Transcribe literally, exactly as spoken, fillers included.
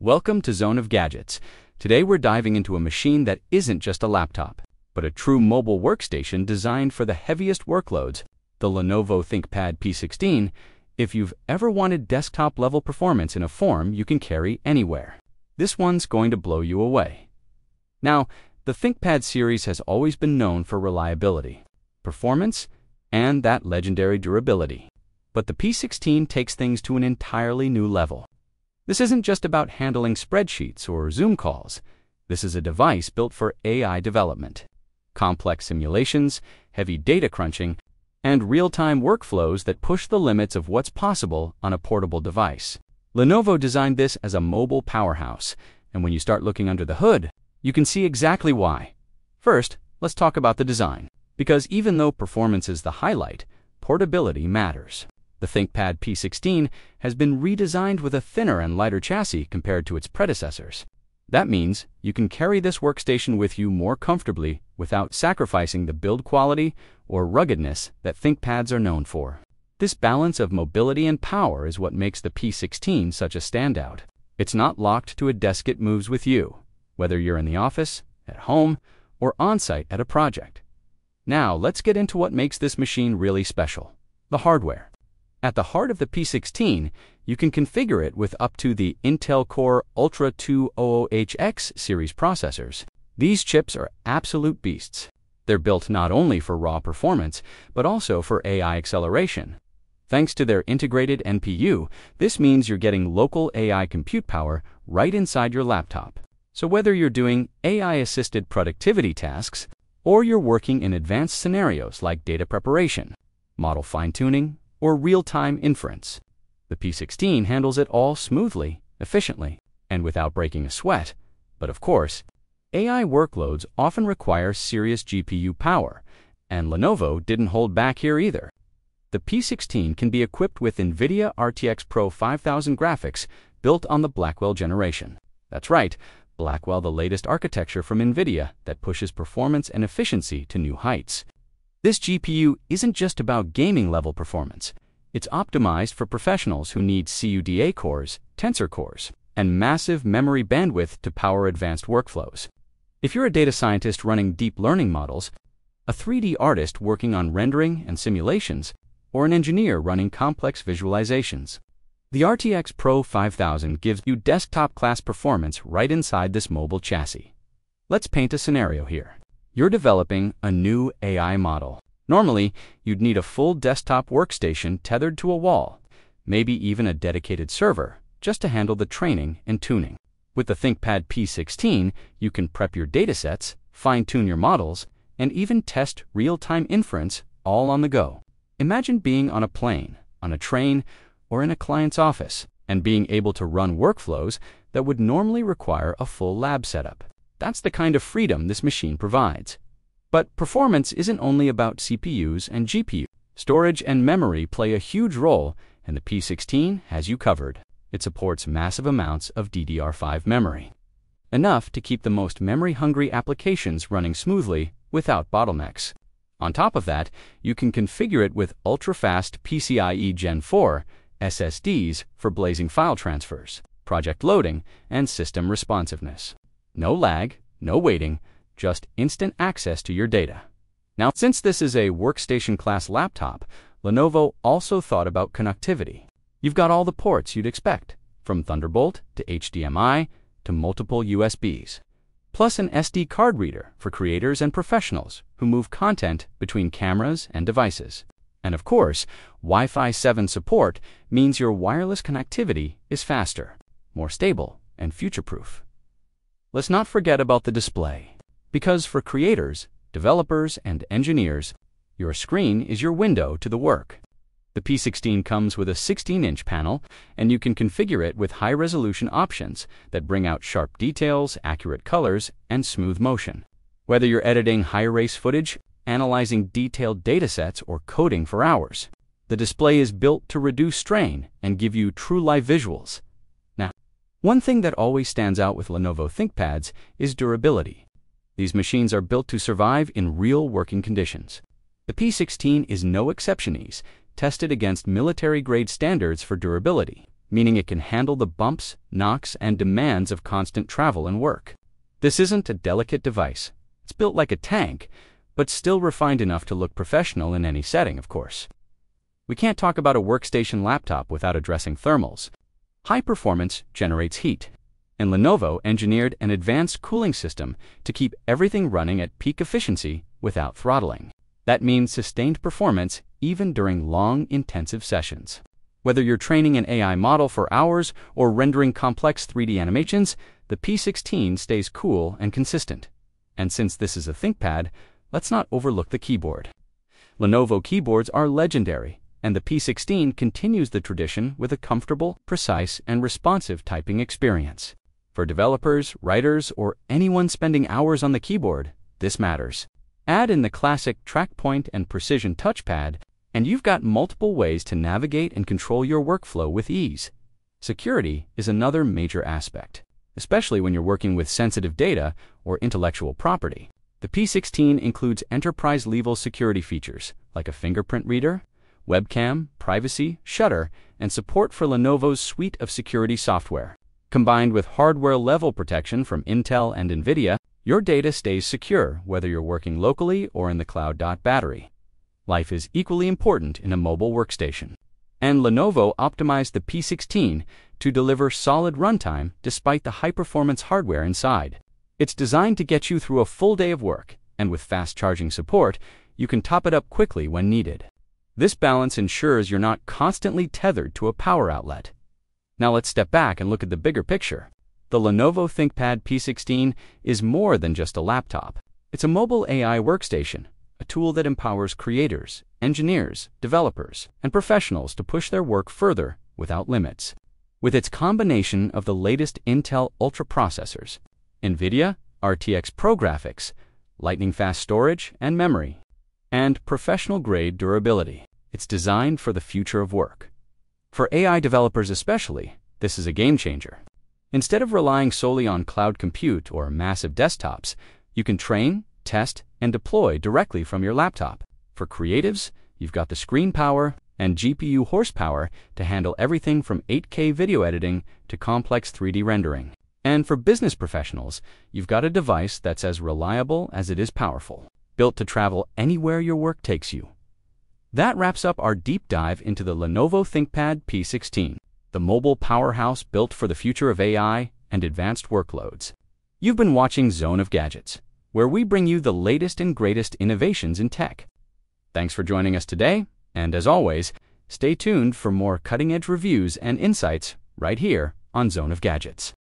Welcome to Zone of Gadgets. Today we're diving into a machine that isn't just a laptop, but a true mobile workstation designed for the heaviest workloads, the Lenovo ThinkPad P sixteen. If you've ever wanted desktop-level performance in a form you can carry anywhere, this one's going to blow you away. Now, the ThinkPad series has always been known for reliability, performance, and that legendary durability. But the P sixteen takes things to an entirely new level. This isn't just about handling spreadsheets or Zoom calls. This is a device built for A I development, complex simulations, heavy data crunching, and real-time workflows that push the limits of what's possible on a portable device. Lenovo designed this as a mobile powerhouse, and when you start looking under the hood, you can see exactly why. First, let's talk about the design, because even though performance is the highlight, portability matters. The ThinkPad P sixteen has been redesigned with a thinner and lighter chassis compared to its predecessors. That means you can carry this workstation with you more comfortably without sacrificing the build quality or ruggedness that ThinkPads are known for. This balance of mobility and power is what makes the P sixteen such a standout. It's not locked to a desk, it moves with you, whether you're in the office, at home, or on-site at a project. Now let's get into what makes this machine really special: the hardware. At the heart of the P sixteen, you can configure it with up to the Intel Core Ultra two hundred H X series processors. These chips are absolute beasts. They're built not only for raw performance, but also for A I acceleration. Thanks to their integrated N P U, this means you're getting local A I compute power right inside your laptop. So whether you're doing A I-assisted productivity tasks, or you're working in advanced scenarios like data preparation, model fine-tuning, or real-time inference, the P sixteen handles it all smoothly, efficiently, and without breaking a sweat. But of course, A I workloads often require serious G P U power, and Lenovo didn't hold back here either. The P sixteen can be equipped with NVIDIA R T X Pro five thousand graphics built on the Blackwell generation. That's right, Blackwell, the latest architecture from NVIDIA that pushes performance and efficiency to new heights. This G P U isn't just about gaming-level performance. It's optimized for professionals who need CUDA cores, tensor cores, and massive memory bandwidth to power advanced workflows. If you're a data scientist running deep learning models, a three D artist working on rendering and simulations, or an engineer running complex visualizations, the R T X Pro five thousand gives you desktop-class performance right inside this mobile chassis. Let's paint a scenario here. You're developing a new A I model. Normally, you'd need a full desktop workstation tethered to a wall, maybe even a dedicated server, just to handle the training and tuning. With the ThinkPad P sixteen, you can prep your datasets, fine-tune your models, and even test real-time inference all on the go. Imagine being on a plane, on a train, or in a client's office, and being able to run workflows that would normally require a full lab setup. That's the kind of freedom this machine provides. But performance isn't only about C P Us and G P Us. Storage and memory play a huge role, and the P sixteen has you covered. It supports massive amounts of D D R five memory, enough to keep the most memory-hungry applications running smoothly without bottlenecks. On top of that, you can configure it with ultra-fast PCIe Gen four S S Ds for blazing file transfers, project loading, and system responsiveness. No lag, no waiting, just instant access to your data. Now, since this is a workstation-class laptop, Lenovo also thought about connectivity. You've got all the ports you'd expect, from Thunderbolt to H D M I to multiple U S Bs, plus an S D card reader for creators and professionals who move content between cameras and devices. And of course, Wi-Fi seven support means your wireless connectivity is faster, more stable, and future-proof. Let's not forget about the display, because for creators, developers, and engineers, your screen is your window to the work. The P sixteen comes with a sixteen-inch panel, and you can configure it with high-resolution options that bring out sharp details, accurate colors, and smooth motion. Whether you're editing high-res footage, analyzing detailed datasets, or coding for hours, the display is built to reduce strain and give you true-life visuals. One thing that always stands out with Lenovo ThinkPads is durability. These machines are built to survive in real working conditions. The P sixteen is no exception. Tested against military-grade standards for durability, meaning it can handle the bumps, knocks, and demands of constant travel and work. This isn't a delicate device. It's built like a tank, but still refined enough to look professional in any setting, of course. We can't talk about a workstation laptop without addressing thermals. High performance generates heat, and Lenovo engineered an advanced cooling system to keep everything running at peak efficiency without throttling. That means sustained performance even during long, intensive sessions. Whether you're training an A I model for hours or rendering complex three D animations, the P sixteen stays cool and consistent. And since this is a ThinkPad, let's not overlook the keyboard. Lenovo keyboards are legendary, and the P sixteen continues the tradition with a comfortable, precise, and responsive typing experience. For developers, writers, or anyone spending hours on the keyboard, this matters. Add in the classic trackpoint and precision touchpad, and you've got multiple ways to navigate and control your workflow with ease. Security is another major aspect, especially when you're working with sensitive data or intellectual property. The P sixteen includes enterprise-level security features like a fingerprint reader, webcam, privacy, shutter, and support for Lenovo's suite of security software. Combined with hardware-level protection from Intel and NVIDIA, your data stays secure whether you're working locally or in the cloud. Battery life is equally important in a mobile workstation. And Lenovo optimized the P sixteen to deliver solid runtime despite the high-performance hardware inside. It's designed to get you through a full day of work, and with fast charging support, you can top it up quickly when needed. This balance ensures you're not constantly tethered to a power outlet. Now let's step back and look at the bigger picture. The Lenovo ThinkPad P sixteen is more than just a laptop. It's a mobile A I workstation, a tool that empowers creators, engineers, developers, and professionals to push their work further without limits. With its combination of the latest Intel Ultra processors, NVIDIA R T X Pro graphics, lightning-fast storage and memory, and professional-grade durability, it's designed for the future of work. For A I developers especially, this is a game-changer. Instead of relying solely on cloud compute or massive desktops, you can train, test, and deploy directly from your laptop. For creatives, you've got the screen power and G P U horsepower to handle everything from eight K video editing to complex three D rendering. And for business professionals, you've got a device that's as reliable as it is powerful, built to travel anywhere your work takes you. That wraps up our deep dive into the Lenovo ThinkPad P sixteen, the mobile powerhouse built for the future of A I and advanced workloads. You've been watching Zone of Gadgets, where we bring you the latest and greatest innovations in tech. Thanks for joining us today, and as always, stay tuned for more cutting-edge reviews and insights right here on Zone of Gadgets.